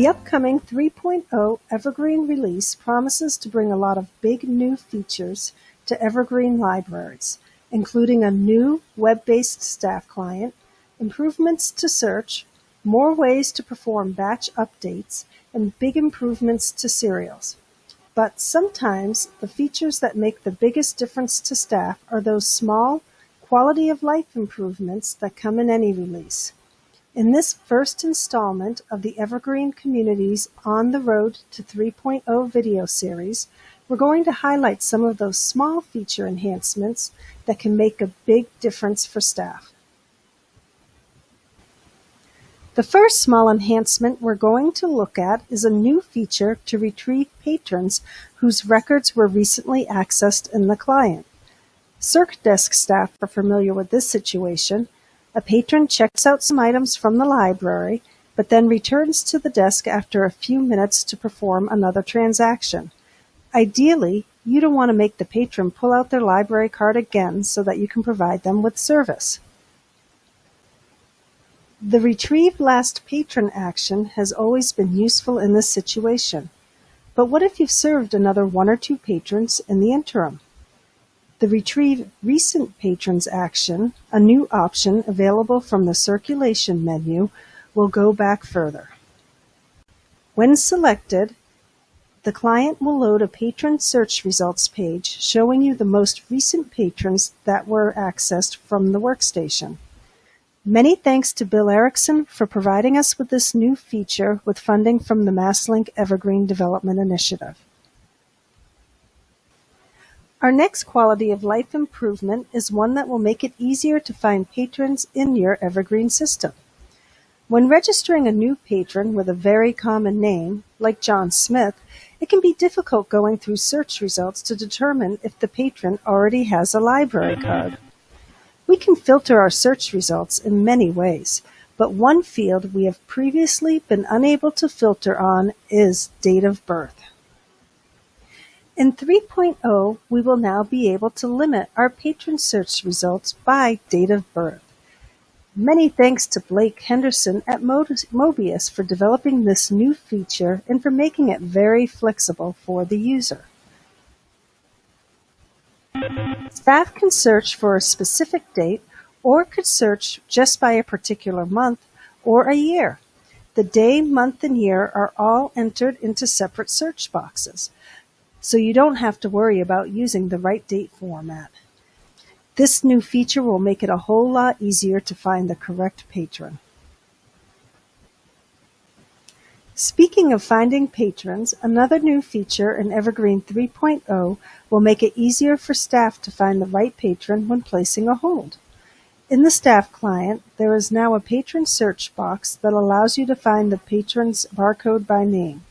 The upcoming 3.0 Evergreen release promises to bring a lot of big new features to Evergreen libraries, including a new web-based staff client, improvements to search, more ways to perform batch updates, and big improvements to serials. But sometimes the features that make the biggest difference to staff are those small quality of life improvements that come in any release. In this first installment of the Evergreen Community's On the Road to 3.0 video series, we're going to highlight some of those small feature enhancements that can make a big difference for staff. The first small enhancement we're going to look at is a new feature to retrieve patrons whose records were recently accessed in the client. CircDesk staff are familiar with this situation. A patron checks out some items from the library, but then returns to the desk after a few minutes to perform another transaction. Ideally, you don't want to make the patron pull out their library card again so that you can provide them with service. The Retrieve Last Patron action has always been useful in this situation, but what if you've served another 1 or 2 patrons in the interim? The Retrieve Recent Patrons action, a new option available from the circulation menu, will go back further. When selected, the client will load a patron search results page showing you the most recent patrons that were accessed from the workstation. Many thanks to Bill Erickson for providing us with this new feature with funding from the MassLink Evergreen Development Initiative. Our next quality of life improvement is one that will make it easier to find patrons in your Evergreen system. When registering a new patron with a very common name, like John Smith, it can be difficult going through search results to determine if the patron already has a library card. We can filter our search results in many ways, but one field we have previously been unable to filter on is date of birth. In 3.0, we will now be able to limit our patron search results by date of birth. Many thanks to Blake Henderson at Mobius for developing this new feature and for making it very flexible for the user. Staff can search for a specific date or could search just by a particular month or a year. The day, month, and year are all entered into separate search boxes, so you don't have to worry about using the right date format. This new feature will make it a whole lot easier to find the correct patron. Speaking of finding patrons, another new feature in Evergreen 3.0 will make it easier for staff to find the right patron when placing a hold. In the staff client, there is now a patron search box that allows you to find the patron's barcode by name.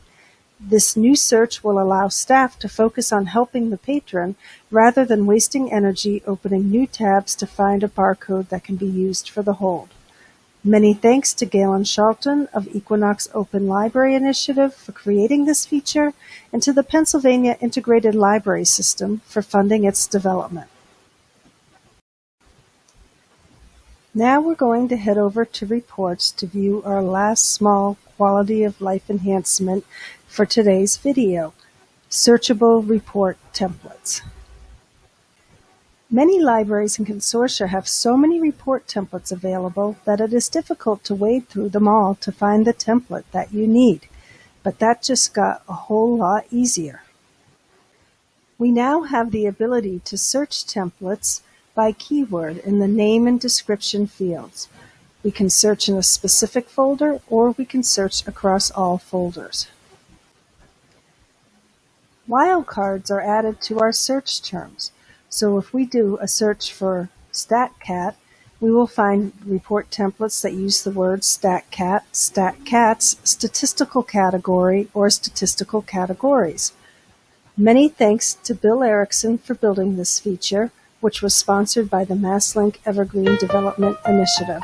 This new search will allow staff to focus on helping the patron rather than wasting energy opening new tabs to find a barcode that can be used for the hold. Many thanks to Galen Charlton of Equinox Open Library Initiative for creating this feature, and to the Pennsylvania Integrated Library System for funding its development. Now we're going to head over to reports to view our last small quality of life enhancement for today's video, searchable report templates. Many libraries and consortia have so many report templates available that it is difficult to wade through them all to find the template that you need, but that just got a whole lot easier. We now have the ability to search templates by keyword in the name and description fields. We can search in a specific folder, or we can search across all folders. Wildcards are added to our search terms, so if we do a search for StatCat, we will find report templates that use the word StatCat, StatCats, statistical category, or statistical categories. Many thanks to Bill Erickson for building this feature, which was sponsored by the MassLink Evergreen Development Initiative.